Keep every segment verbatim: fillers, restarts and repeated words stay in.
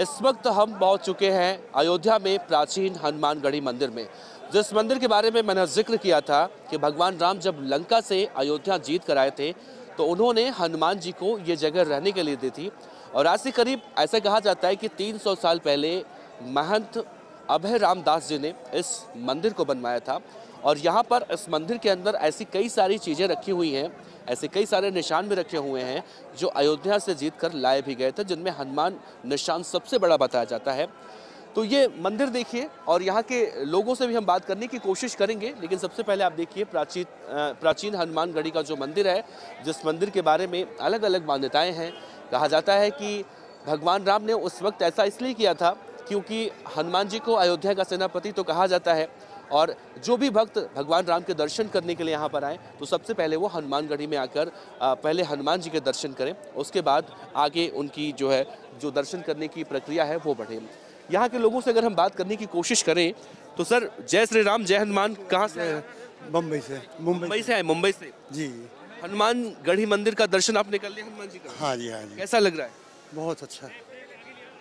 इस वक्त हम पहुंच चुके हैं अयोध्या में प्राचीन हनुमानगढ़ी मंदिर में, जिस मंदिर के बारे में मैंने जिक्र किया था कि भगवान राम जब लंका से अयोध्या जीत कर आए थे तो उन्होंने हनुमान जी को ये जगह रहने के लिए दी थी। और आज से करीब ऐसा कहा जाता है कि तीन सौ साल पहले महंत अभय रामदास जी ने इस मंदिर को बनवाया था। और यहाँ पर इस मंदिर के अंदर ऐसी कई सारी चीज़ें रखी हुई हैं, ऐसे कई सारे निशान भी रखे हुए हैं जो अयोध्या से जीत कर लाए भी गए थे, जिनमें हनुमान निशान सबसे बड़ा बताया जाता है। तो ये मंदिर देखिए और यहाँ के लोगों से भी हम बात करने की कोशिश करेंगे, लेकिन सबसे पहले आप देखिए प्राचीन प्राचीन हनुमानगढ़ी का जो मंदिर है, जिस मंदिर के बारे में अलग अलग मान्यताएँ हैं। कहा जाता है कि भगवान राम ने उस वक्त ऐसा इसलिए किया था क्योंकि हनुमान जी को अयोध्या का सेनापति तो कहा जाता है, और जो भी भक्त भगवान राम के दर्शन करने के लिए यहाँ पर आए तो सबसे पहले वो हनुमानगढ़ी में आकर पहले हनुमान जी के दर्शन करें, उसके बाद आगे उनकी जो है जो दर्शन करने की प्रक्रिया है वो बढ़े। यहाँ के लोगों से अगर हम बात करने की कोशिश करें तो सर, जय श्री राम, जय हनुमान। कहाँ से है? मुंबई से। मुंबई से है? मुंबई से जी। हनुमानगढ़ी मंदिर का दर्शन आपने कर लिया हनुमान जी का? हाँ जी, हाँ जी। कैसा लग रहा है? बहुत अच्छा।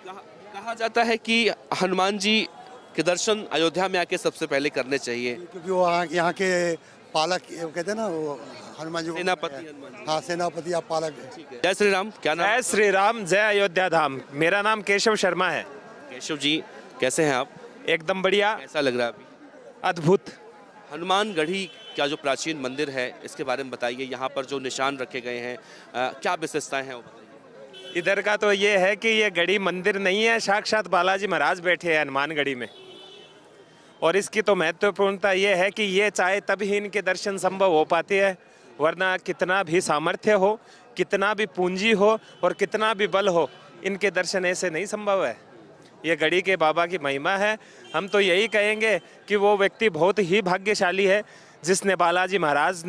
कहा, कहा जाता है कि हनुमान जी के दर्शन अयोध्या में आके सबसे पहले करने चाहिए क्योंकि वो यहाँ के पालक कहते हैं ना, वो हनुमान जी सेनापति। हाँ, सेनापति आप पालक। जय श्री राम। क्या नाम? जय श्री राम, जय अयोध्या धाम। मेरा नाम केशव शर्मा है। केशव जी, कैसे हैं आप? एकदम बढ़िया। कैसा लग रहा है अभी? अद्भुत। हनुमानगढ़ी का जो प्राचीन मंदिर है इसके बारे में बताइए, यहाँ पर जो निशान रखे गए हैं क्या विशेषताएँ हैं? इधर का तो ये है कि ये गढ़ी मंदिर नहीं है, साक्षात बालाजी महाराज बैठे हैं हनुमानगढ़ी में। और इसकी तो महत्वपूर्णता ये है कि ये चाहे तभी इनके दर्शन संभव हो पाते हैं, वरना कितना भी सामर्थ्य हो, कितना भी पूंजी हो और कितना भी बल हो, इनके दर्शन ऐसे नहीं संभव है। ये गढ़ी के बाबा की महिमा है। हम तो यही कहेंगे कि वो व्यक्ति बहुत ही भाग्यशाली है जिसने बालाजी महाराज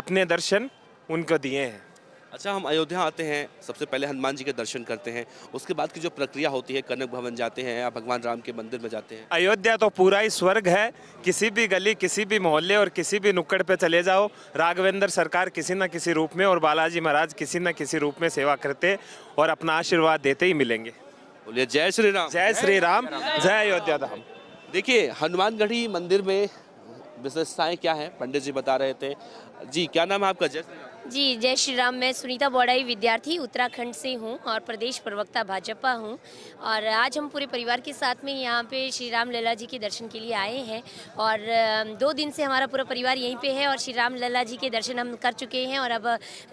अपने दर्शन उनको दिए हैं। अच्छा, हम अयोध्या आते हैं, सबसे पहले हनुमान जी के दर्शन करते हैं, उसके बाद की जो प्रक्रिया होती है, कनक भवन जाते हैं या भगवान राम के मंदिर में जाते हैं? अयोध्या तो पूरा ही स्वर्ग है। किसी भी गली, किसी भी मोहल्ले और किसी भी नुक्कड़ पे चले जाओ, राघवेंद्र सरकार किसी न किसी रूप में और बालाजी महाराज किसी न किसी रूप में सेवा करते और अपना आशीर्वाद देते ही मिलेंगे। बोलिए जय श्री राम। जय श्री राम, जय अयोध्या धाम। देखिए हनुमानगढ़ी मंदिर में विशेषताएँ क्या हैं, पंडित जी बता रहे थे। जी, क्या नाम है आपका? जय जी, जय श्री राम। मैं सुनीता बड़ाई, विद्यार्थी उत्तराखंड से हूं और प्रदेश प्रवक्ता भाजपा हूं। और आज हम पूरे परिवार के साथ में यहां पे श्री राम लला जी के दर्शन के लिए आए हैं। और दो दिन से हमारा पूरा परिवार यहीं पे है और श्री राम लला जी के दर्शन हम कर चुके हैं और अब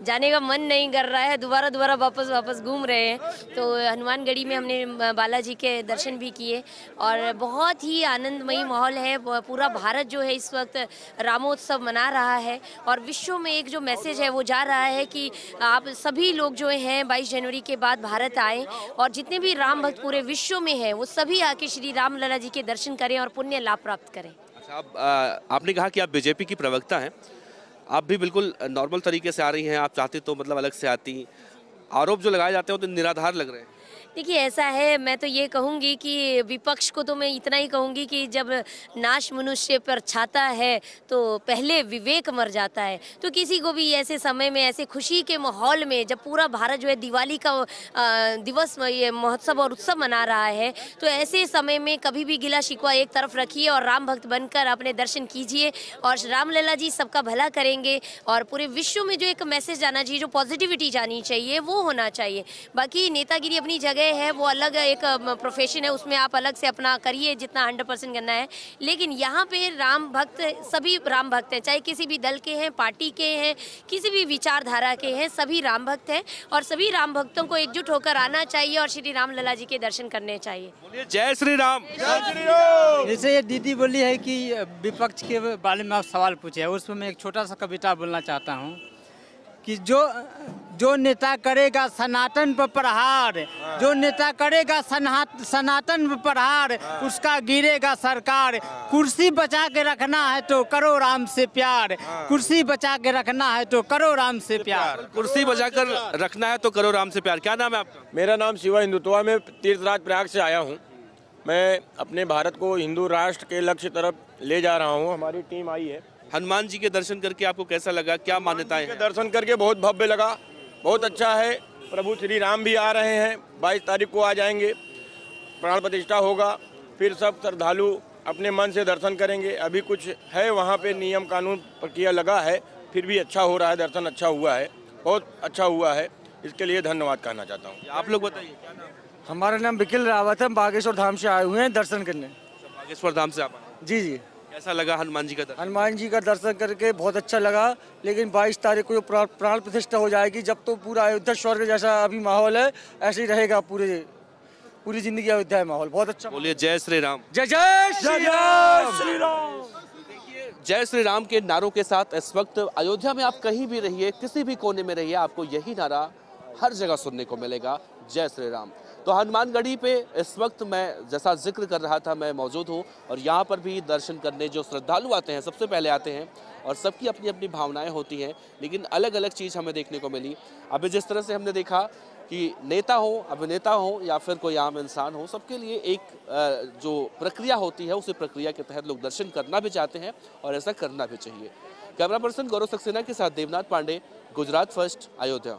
जाने का मन नहीं कर रहा है, दोबारा दोबारा वापस वापस घूम रहे हैं। तो हनुमानगढ़ी में हमने बालाजी के दर्शन भी किए और बहुत ही आनंदमयी माहौल है। पूरा भारत जो है इस वक्त रामोत्सव मना रहा है और विश्व में एक जो मैसेज है वो जा रहा है कि आप सभी लोग जो हैं बाईस जनवरी के बाद भारत आएँ और जितने भी राम भक्त पूरे विश्व में हैं वो सभी आके श्री राम लला जी के दर्शन करें और पुण्य लाभ प्राप्त करें। अच्छा, आप, आपने कहा कि आप बीजेपी की प्रवक्ता हैं, आप भी बिल्कुल नॉर्मल तरीके से आ रही हैं, आप चाहती तो मतलब अलग से आती, आरोप जो लगाए जाते हैं तो निराधार लग रहे हैं। देखिए ऐसा है, मैं तो ये कहूँगी कि विपक्ष को तो मैं इतना ही कहूँगी कि जब नाश मनुष्य पर छाता है तो पहले विवेक मर जाता है। तो किसी को भी ऐसे समय में, ऐसे खुशी के माहौल में, जब पूरा भारत जो है दिवाली का दिवस ये महोत्सव और उत्सव मना रहा है, तो ऐसे समय में कभी भी गिला शिकवा एक तरफ रखिए और राम भक्त बनकर अपने दर्शन कीजिए और रामलला जी सबका भला करेंगे। और पूरे विश्व में जो एक मैसेज जाना चाहिए, जो पॉजिटिविटी जानी चाहिए, वो होना चाहिए। बाकी नेतागिरी अपनी जगह है, वो अलग एक प्रोफेशन है, उसमें आप अलग से अपना करिए जितना हंड्रेड परसेंट करना है। लेकिन यहाँ पे राम भक्त, सभी राम भक्त हैं, चाहे किसी भी दल के हैं, पार्टी के हैं, किसी भी विचारधारा के हैं, सभी राम भक्त हैं और सभी राम भक्तों को एकजुट होकर आना चाहिए और श्री राम लला जी के दर्शन करने चाहिए। जय श्री राम। जैसे ये दीदी बोली है कि विपक्ष के बारे में आप सवाल पूछे, उसमें मैं एक छोटा सा कविता बोलना चाहता हूँ कि जो जो नेता करेगा सनातन पर प्रहार, जो नेता करेगा सनातन पर प्रहार, उसका गिरेगा सरकार। कुर्सी बचा के रखना है तो करो राम से प्यार, कुर्सी बचा के रखना है तो करो राम से प्यार। कुर्सी बचा कर रखना है तो करो राम से प्यार। क्या नाम है आपका? मेरा नाम शिवा हिंदुत्वा, में तीर्थराज प्रयाग से आया हूँ। मैं अपने भारत को हिंदू राष्ट्र के लक्ष्य तरफ ले जा रहा हूँ, हमारी टीम आई है। हनुमान जी के दर्शन करके आपको कैसा लगा, क्या मान्यताएं हैं? दर्शन करके बहुत भव्य लगा, बहुत अच्छा है। प्रभु श्री राम भी आ रहे हैं, बाईस तारीख को आ जाएंगे प्राण प्रतिष्ठा होगा, फिर सब श्रद्धालु अपने मन से दर्शन करेंगे। अभी कुछ है वहाँ पे नियम कानून प्रक्रिया लगा है, फिर भी अच्छा हो रहा है, दर्शन अच्छा हुआ है, बहुत अच्छा हुआ है, इसके लिए धन्यवाद कहना चाहता हूँ। आप लोग बताइए क्या नाम? हमारा नाम विकिल रावत है, बागेश्वर धाम से आए हुए हैं दर्शन करने। बागेश्वर धाम से आप आए? जी जी। कैसा लगा हनुमान जी का दर्शन? हनुमान जी का दर्शन करके बहुत अच्छा लगा, लेकिन बाईस तारीख को जो प्राण प्रतिष्ठा हो जाएगी, जब तो पूरा अयोध्या स्वर्ग जैसा अभी माहौल है, ऐसे ही रहेगा पूरे पूरी जिंदगी अयोध्या माहौल, बहुत अच्छा। बोलिए जय श्री राम। जय जय श्री राम, श्री राम। जय श्री राम के नारों के साथ इस वक्त अयोध्या में आप कहीं भी रहिए, किसी भी कोने में रहिए, आपको यही नारा हर जगह सुनने को मिलेगा, जय श्री राम। तो हनुमानगढ़ी पे इस वक्त मैं जैसा जिक्र कर रहा था मैं मौजूद हूँ, और यहाँ पर भी दर्शन करने जो श्रद्धालु आते हैं सबसे पहले आते हैं, और सबकी अपनी अपनी भावनाएं होती हैं, लेकिन अलग अलग चीज़ हमें देखने को मिली। अभी जिस तरह से हमने देखा कि नेता हो, अभिनेता हो, या फिर कोई आम इंसान हो, सबके लिए एक जो प्रक्रिया होती है, उसी प्रक्रिया के तहत लोग दर्शन करना भी चाहते हैं और ऐसा करना भी चाहिए। कैमरा पर्सन गौरव सक्सेना के साथ देवनाथ पांडे, गुजरात फर्स्ट, अयोध्या।